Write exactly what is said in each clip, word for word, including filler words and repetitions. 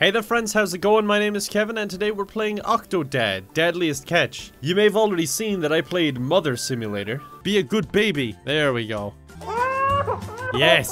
Hey there friends, how's it going? My name is Kevin and today we're playing Octodad, Dadliest Catch. You may have already seen that I played Mother Simulator. Be a good baby. There we go. Yes!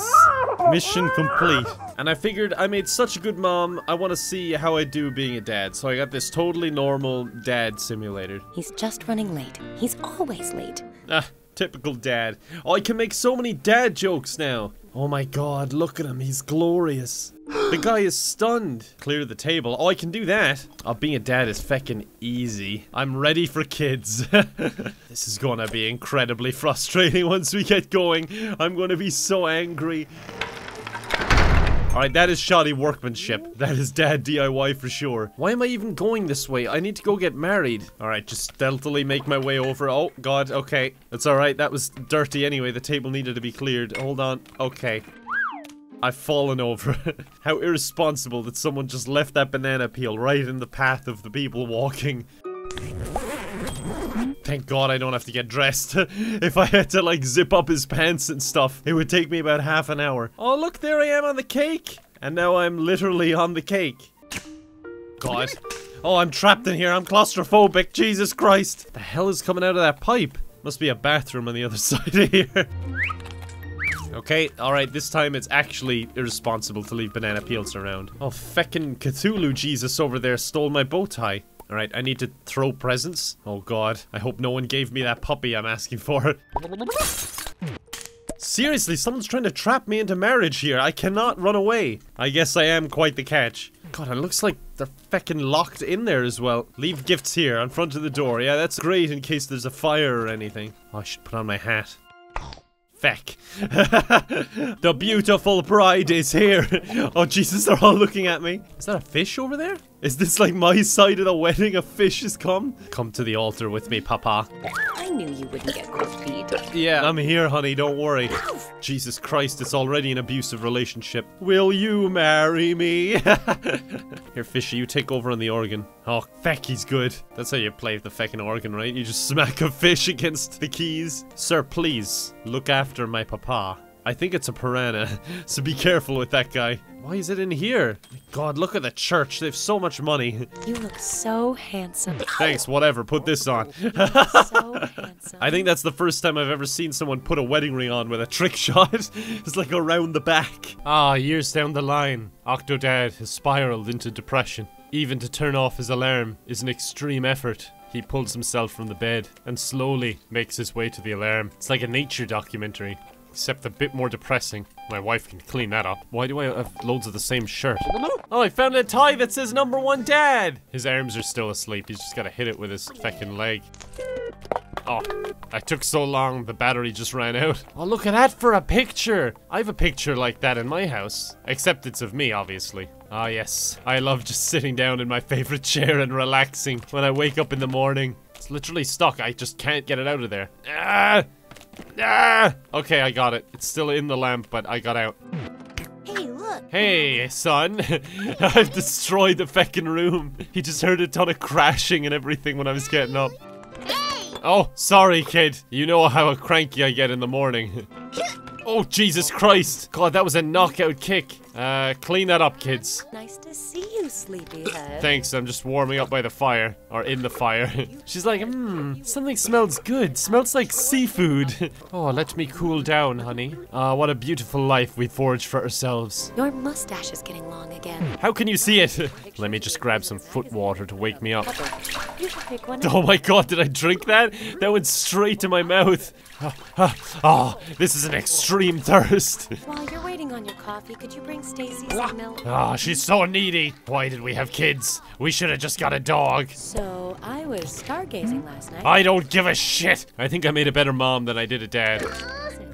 Mission complete. And I figured I made such a good mom, I want to see how I do being a dad. So I got this totally normal dad simulator. He's just running late. He's always late. Ah, typical dad. Oh, I can make so many dad jokes now. Oh my god, look at him. He's glorious. The guy is stunned. Clear the table. Oh, I can do that. Oh, being a dad is feckin' easy. I'm ready for kids. This is gonna be incredibly frustrating once we get going. I'm gonna be so angry. Alright, that is shoddy workmanship. That is dad D I Y for sure. Why am I even going this way? I need to go get married. Alright, just stealthily make my way over. Oh, god, okay. That's alright. That was dirty anyway. The table needed to be cleared. Hold on. Okay. I've fallen over. How irresponsible that someone just left that banana peel right in the path of the people walking. Thank god I don't have to get dressed. If I had to like zip up his pants and stuff, it would take me about half an hour. Oh look, there I am on the cake! And now I'm literally on the cake. God. Oh, I'm trapped in here. I'm claustrophobic. Jesus Christ. What the hell is coming out of that pipe? Must be a bathroom on the other side of here. Okay, alright, this time it's actually irresponsible to leave banana peels around. Oh, feckin' Cthulhu Jesus over there stole my bow tie. Alright, I need to throw presents. Oh god, I hope no one gave me that puppy I'm asking for. Seriously, someone's trying to trap me into marriage here. I cannot run away. I guess I am quite the catch. God, it looks like they're feckin' locked in there as well. Leave gifts here, in front of the door. Yeah, that's great in case there's a fire or anything. Oh, I should put on my hat. Feck. The beautiful bride is here. Oh Jesus, they're all looking at me. Is that a fish over there? Is this like my side of the wedding? A fish has come? Come to the altar with me, Papa. I knew you wouldn't get cold feet. Yeah, I'm here, honey, don't worry. Jesus Christ, it's already an abusive relationship. Will you marry me? Here, Fishy, you take over on the organ. Oh, feck, he's good. That's how you play the feckin' organ, right? You just smack a fish against the keys. Sir, please, look after my Papa. I think it's a piranha, so be careful with that guy. Why is it in here? My god, look at the church. They have so much money. You look so handsome. Thanks, whatever. Put this on. You look so handsome. I think that's the first time I've ever seen someone put a wedding ring on with a trick shot. It's like around the back. Ah, years down the line, Octodad has spiraled into depression. Even to turn off his alarm is an extreme effort. He pulls himself from the bed and slowly makes his way to the alarm. It's like a nature documentary. Except a bit more depressing. My wife can clean that up. Why do I have loads of the same shirt? Oh, I found a tie that says number one dad! His arms are still asleep. He's just gotta hit it with his feckin' leg. Oh, I took so long, the battery just ran out. Oh, look at that for a picture! I have a picture like that in my house. Except it's of me, obviously. Ah, yes. I love just sitting down in my favorite chair and relaxing when I wake up in the morning. It's literally stuck. I just can't get it out of there. Ah! Ah! Okay, I got it. It's still in the lamp, but I got out. Hey, look! Hey, son! I've destroyed the feckin' room. He just heard a ton of crashing and everything when I was getting up. Hey! Oh, sorry, kid. You know how cranky I get in the morning. Oh, Jesus Christ! God, that was a knockout kick. Uh, clean that up, kids. Nice to see you, sleepyhead. Thanks, I'm just warming up by the fire. Or in the fire. She's like, hmm, something smells good. Smells like seafood. Oh, let me cool down, honey. Ah, uh, what a beautiful life we forge for ourselves. Your mustache is getting long again. How can you see it? Let me just grab some foot water to wake me up. Oh my god, did I drink that? That went straight to my mouth. Oh, this is an extreme thirst. While you're waiting on your coffee, could you bring Stacy some milk? Ah, she's so needy. Why did we have kids? We should have just got a dog. So, I was stargazing last night. I don't give a shit. I think I made a better mom than I did a dad.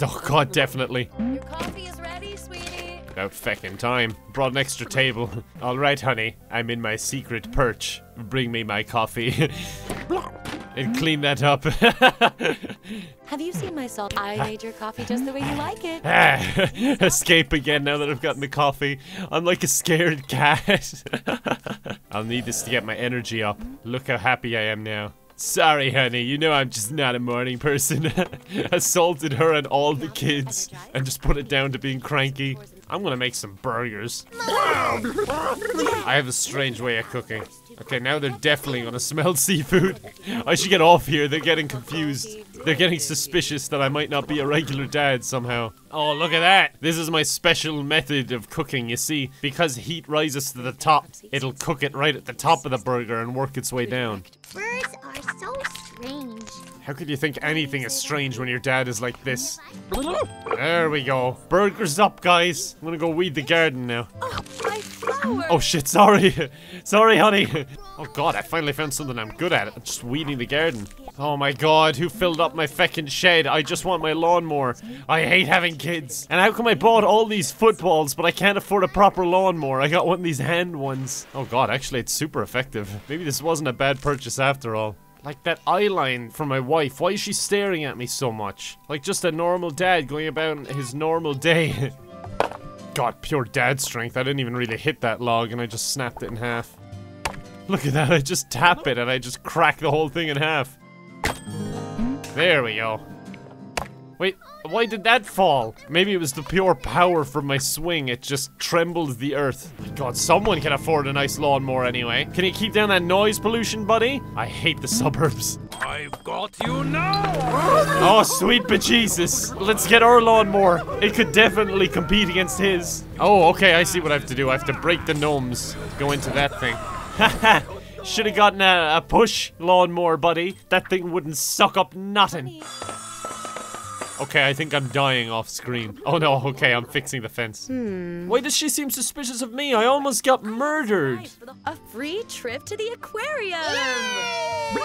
Oh god, definitely. Your coffee is ready, sweetie. About feckin' time. Brought an extra table. Alright, honey. I'm in my secret perch. Bring me my coffee. And clean that up. Have you seen my salt? I made your coffee just the way you like it. Escape again now that I've gotten the coffee. I'm like a scared cat. I'll need this to get my energy up. Look how happy I am now. Sorry, honey, you know I'm just not a morning person. Assaulted her and all the kids. And just put it down to being cranky. I'm gonna make some burgers. I have a strange way of cooking. Okay, now they're definitely gonna smell seafood. I should get off here, they're getting confused. They're getting suspicious that I might not be a regular dad somehow. Oh, look at that! This is my special method of cooking, you see. Because heat rises to the top, it'll cook it right at the top of the burger and work its way down. Birds are so strange. How could you think anything is strange when your dad is like this? There we go. Burgers up, guys. I'm gonna go weed the garden now. Oh, my flower. Oh shit, sorry. Sorry, honey. Oh god, I finally found something I'm good at. I'm just weeding the garden. Oh my god, who filled up my feckin' shed? I just want my lawnmower. I hate having kids. And how come I bought all these footballs, but I can't afford a proper lawnmower? I got one of these hand ones. Oh god, actually it's super effective. Maybe this wasn't a bad purchase after all. Like that eye line from my wife, why is she staring at me so much? Like just a normal dad going about his normal day. God, pure dad strength, I didn't even really hit that log and I just snapped it in half. Look at that, I just tap it and I just crack the whole thing in half. There we go. Wait, why did that fall? Maybe it was the pure power from my swing, it just trembled the earth. Oh my god, someone can afford a nice lawnmower anyway. Can you keep down that noise pollution, buddy? I hate the suburbs. I've got you now! Oh, sweet bejesus. Let's get our lawnmower. It could definitely compete against his. Oh, okay, I see what I have to do. I have to break the gnomes. Go into that thing. Haha! Should have gotten a, a push lawnmower, buddy. That thing wouldn't suck up nothing. Okay, I think I'm dying off screen. Oh no, okay, I'm fixing the fence. Hmm. Why does she seem suspicious of me? I almost got murdered. A free trip to the aquarium. Yay!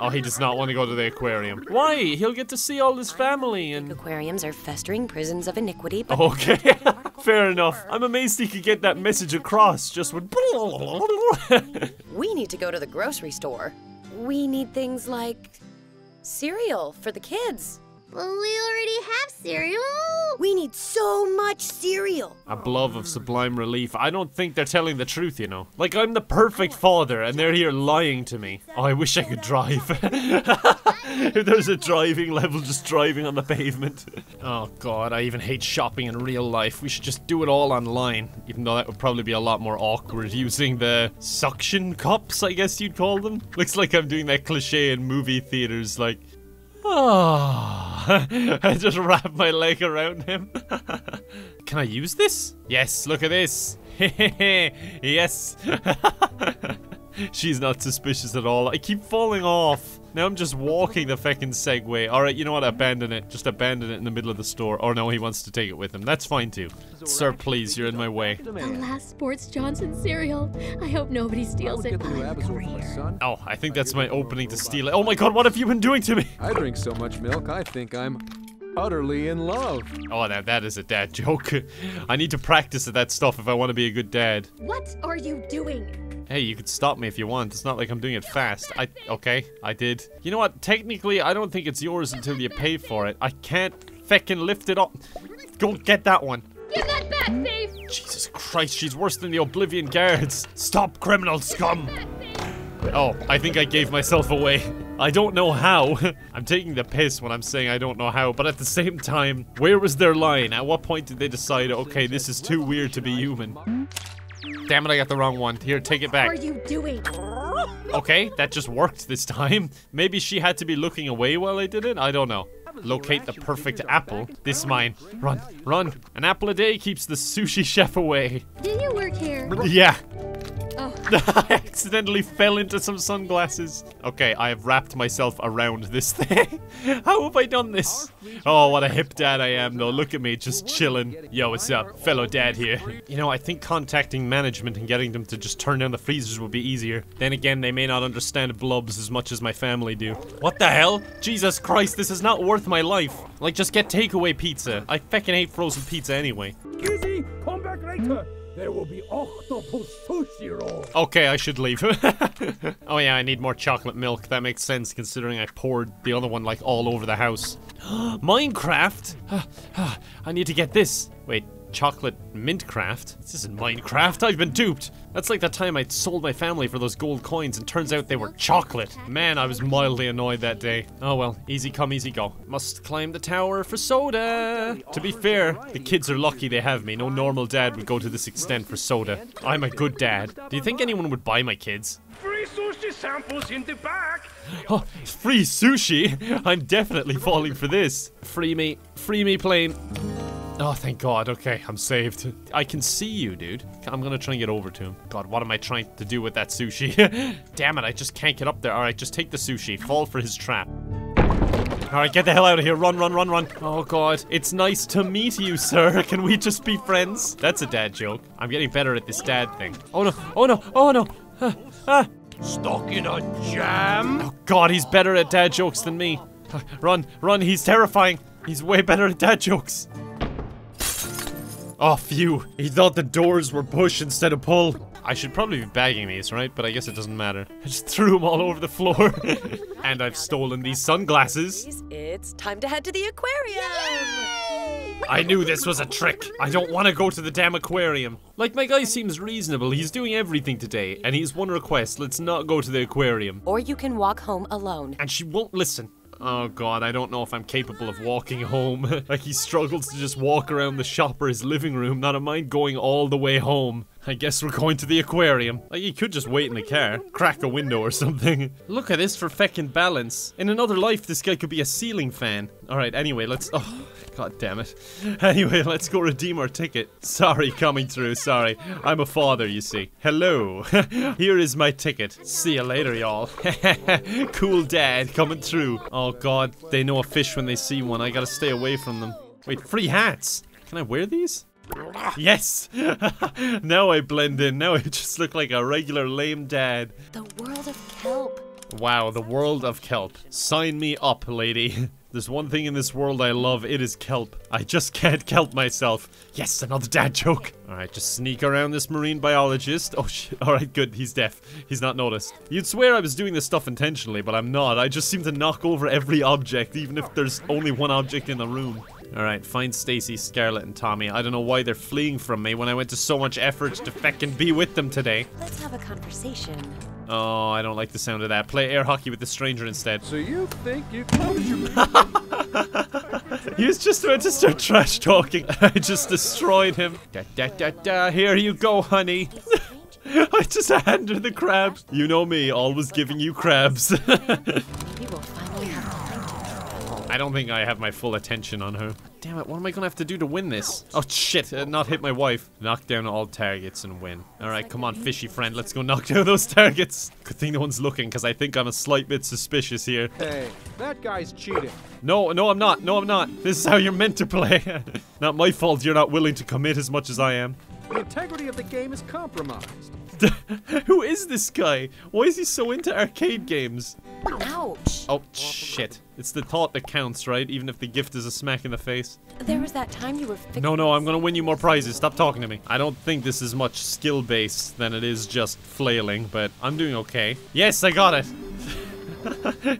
Oh, he does not want to go to the aquarium. Why? He'll get to see all his family and... Aquariums are festering prisons of iniquity, but... Okay, fair enough. I'm amazed he could get that message across just with... We need to go to the grocery store. We need things like... cereal for the kids. Well, we already have cereal. We need so much cereal. A blob of sublime relief. I don't think they're telling the truth, you know. Like, I'm the perfect father, and they're here lying to me. Oh, I wish I could drive. If there's a driving level, just driving on the pavement. Oh, God, I even hate shopping in real life. We should just do it all online. Even though that would probably be a lot more awkward using the suction cups, I guess you'd call them. Looks like I'm doing that cliche in movie theaters, like... Oh, I just wrapped my leg around him. Can I use this? Yes, look at this. Yes. She's not suspicious at all. I keep falling off. Now I'm just walking the feckin' Segway. Alright, you know what? Abandon it. Just abandon it in the middle of the store. Or no, he wants to take it with him. That's fine too. Sir, please, you're in my way. Alas, Sports Johnson cereal. I hope nobody steals it. Oh, I think that's my opening to steal it. Oh my god, what have you been doing to me? I drink so much milk, I think I'm... utterly in love. Oh, now that is a dad joke. I need to practice at that stuff if I want to be a good dad. What are you doing? Hey, you could stop me if you want. It's not like I'm doing it fast. I okay, I did. You know what? Technically, I don't think it's yours until you pay for it. I can't feckin' lift it up. Go get that one. Give that back, thief! Jesus Christ, she's worse than the Oblivion guards. Stop, criminal scum! Oh, I think I gave myself away. I don't know how. I'm taking the piss when I'm saying I don't know how, but at the same time, where was their line? At what point did they decide, okay, this is too weird to be human? Damn it, I got the wrong one. Here, take it back. What are you doing? Okay, that just worked this time. Maybe she had to be looking away while I did it? I don't know. Locate the perfect apple. This mine. Run, run. An apple a day keeps the sushi chef away. Do you work here? Yeah. I accidentally fell into some sunglasses. Okay, I have wrapped myself around this thing. How have I done this? Oh, what a hip dad I am, though. Look at me, just chilling. Yo, what's up? Fellow dad here. You know, I think contacting management and getting them to just turn down the freezers would be easier. Then again, they may not understand blobs as much as my family do. What the hell? Jesus Christ, this is not worth my life. Like, just get takeaway pizza. I feckin' hate frozen pizza anyway. Kitty, come back later. There will be octopus sushi roll. Okay, I should leave. Oh yeah, I need more chocolate milk. That makes sense considering I poured the other one like all over the house. Minecraft? I need to get this. Wait, chocolate mint craft. This isn't Minecraft, I've been duped! That's like that time I sold my family for those gold coins and turns out they were chocolate. Man, I was mildly annoyed that day. Oh well, easy come, easy go. Must climb the tower for soda! To be fair, the kids are lucky they have me. No normal dad would go to this extent for soda. I'm a good dad. Do you think anyone would buy my kids? Free sushi samples in the back! Oh, free sushi? I'm definitely falling for this. Free me. Free me, plane. Oh, thank God. Okay, I'm saved. I can see you, dude. I'm gonna try and get over to him. God, what am I trying to do with that sushi? Damn it, I just can't get up there. Alright, just take the sushi. Fall for his trap. Alright, get the hell out of here. Run, run, run, run. Oh, God. It's nice to meet you, sir. Can we just be friends? That's a dad joke. I'm getting better at this dad thing. Oh, no. Oh, no. Oh, no. Ah. Ah. Stuck in a jam? Oh, God, he's better at dad jokes than me. Run, run, he's terrifying. He's way better at dad jokes. Oh, phew. He thought the doors were push instead of pull. I should probably be bagging these, right? But I guess it doesn't matter. I just threw them all over the floor. And I've stolen these sunglasses. It's time to head to the aquarium. Yay! I knew this was a trick. I don't want to go to the damn aquarium. Like, my guy seems reasonable. He's doing everything today. And he's one request. Let's not go to the aquarium. Or you can walk home alone. And she won't listen. Oh God, I don't know if I'm capable of walking home. Like, he struggles to just walk around the shop or his living room, not a mind going all the way home. I guess we're going to the aquarium. Like, you could just wait in the car, crack a window or something. Look at this for feckin' balance. In another life, this guy could be a ceiling fan. Alright, anyway, let's- oh, God damn it. Anyway, let's go redeem our ticket. Sorry, coming through, sorry. I'm a father, you see. Hello. Here is my ticket. See you later, y'all. Cool dad coming through. Oh God, they know a fish when they see one. I gotta stay away from them. Wait, free hats! Can I wear these? Yes! Now I blend in. Now I just look like a regular lame dad. The world of kelp. Wow, the world of kelp. Sign me up, lady. There's one thing in this world I love, it is kelp. I just can't kelp myself. Yes, another dad joke. Alright, just sneak around this marine biologist. Oh shit, alright, good, he's deaf. He's not noticed. You'd swear I was doing this stuff intentionally, but I'm not. I just seem to knock over every object, even if there's only one object in the room. Alright, find Stacy, Scarlett, and Tommy. I don't know why they're fleeing from me when I went to so much effort to feckin' be with them today. Let's have a conversation. Oh, I don't like the sound of that. Play air hockey with the stranger instead. So you think you close your... He was just about to start trash talking. I just destroyed him. Da, da, da, da. Here you go, honey. I just handed her the crab. You know me, always giving you crabs. I don't think I have my full attention on her. Damn it, what am I gonna have to do to win this? Oh shit, uh, not hit my wife. Knock down all targets and win. Alright, come on, fishy friend, let's go knock down those targets. Good thing no one's looking, because I think I'm a slight bit suspicious here. Hey, that guy's cheating. No, no I'm not, no I'm not. This is how you're meant to play. Not my fault you're not willing to commit as much as I am. The integrity of the game is compromised. Who is this guy? Why is he so into arcade games? Ouch. Oh, shit. It's the thought that counts, right? Even if the gift is a smack in the face. There was that time you were fixing... No, no, I'm gonna win you more prizes. Stop talking to me. I don't think this is much skill-based than it is just flailing, but I'm doing okay. Yes, I got it.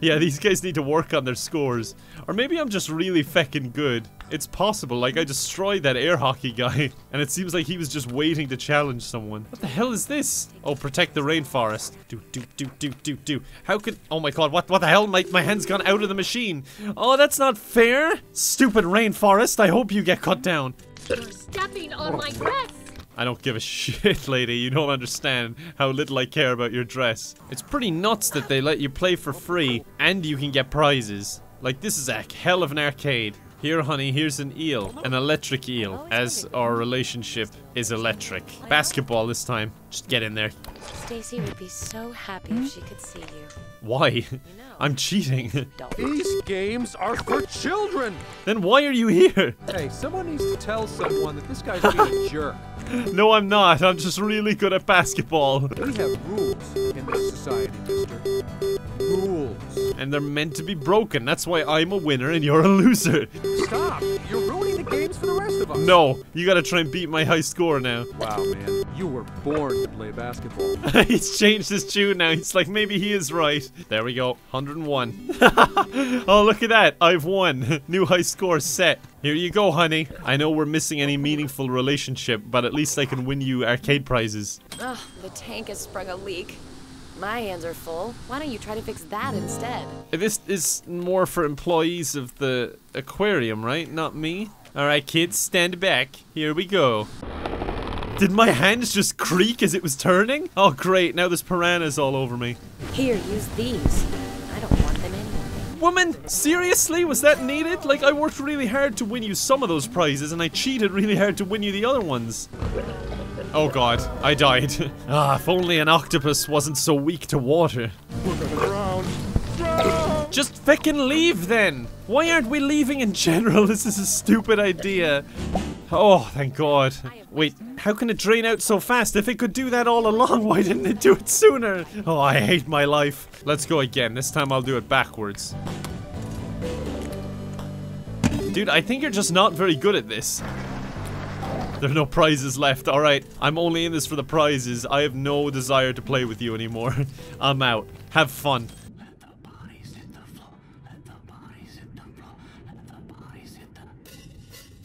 Yeah, these guys need to work on their scores. Or maybe I'm just really feckin' good. It's possible, like I destroyed that air hockey guy. And it seems like he was just waiting to challenge someone. What the hell is this? Oh, protect the rainforest. Do, do, do, do, do, do. How could- Oh my god, what, what the hell? My, my hand's gone out of the machine. Oh, that's not fair. Stupid rainforest, I hope you get cut down. You're stepping on my dress. I don't give a shit, lady. You don't understand how little I care about your dress. It's pretty nuts that they let you play for free and you can get prizes. Like, this is a hell of an arcade. Here, honey, here's an eel. An electric eel, as our relationship is electric. Basketball this time. Just get in there. Stacy would be so happy if she could see you. Why? I'm cheating. These games are for children! Then why are you here? Hey, someone needs to tell someone that this guy's being a jerk. No, I'm not. I'm just really good at basketball. We have rules in this society, mister. Rules. And they're meant to be broken. That's why I'm a winner and you're a loser. Stop! You're ruining the games for the rest of us. No, you gotta try and beat my high score now. Wow, man. You were born to play basketball. He's changed his tune now. He's like, maybe he is right. There we go. one hundred and one. Oh, look at that. I've won. New high score set. Here you go, honey. I know we're missing any meaningful relationship, but at least I can win you arcade prizes. Ugh, the tank has sprung a leak. My hands are full. Why don't you try to fix that instead? This is more for employees of the aquarium, right? Not me. Alright, kids, stand back. Here we go. Did my hands just creak as it was turning? Oh, great. Now there's piranhas all over me. Here, use these. I don't want them anymore. Woman, seriously? Was that needed? Like, I worked really hard to win you some of those prizes, and I cheated really hard to win you the other ones. Oh god, I died. Ah, if only an octopus wasn't so weak to water. We're gonna drown. Drown! Just feckin' leave then! Why aren't we leaving in general? This is a stupid idea. Oh, thank god. Wait, how can it drain out so fast? If it could do that all along, why didn't it do it sooner? Oh, I hate my life. Let's go again. This time I'll do it backwards. Dude, I think you're just not very good at this. There are no prizes left. Alright, I'm only in this for the prizes. I have no desire to play with you anymore. I'm out. Have fun. Let the bodies hit the floor. Let the bodies hit the floor. Let the bodies hit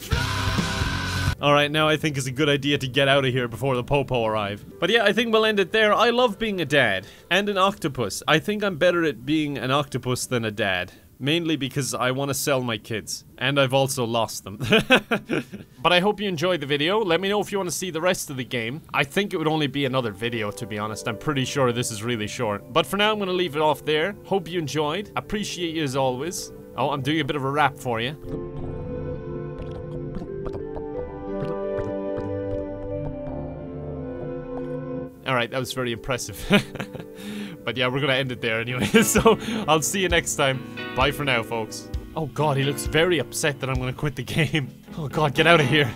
the... Alright, now I think it's a good idea to get out of here before the popo arrive. But yeah, I think we'll end it there. I love being a dad. And an octopus. I think I'm better at being an octopus than a dad. Mainly because I want to sell my kids. And I've also lost them. But I hope you enjoyed the video. Let me know if you want to see the rest of the game. I think it would only be another video, to be honest. I'm pretty sure this is really short. But for now, I'm going to leave it off there. Hope you enjoyed. Appreciate you as always. Oh, I'm doing a bit of a rap for you. Alright, that was very impressive. But yeah, we're gonna end it there anyway, so I'll see you next time. Bye for now, folks. Oh god, he looks very upset that I'm gonna quit the game. Oh god, get out of here.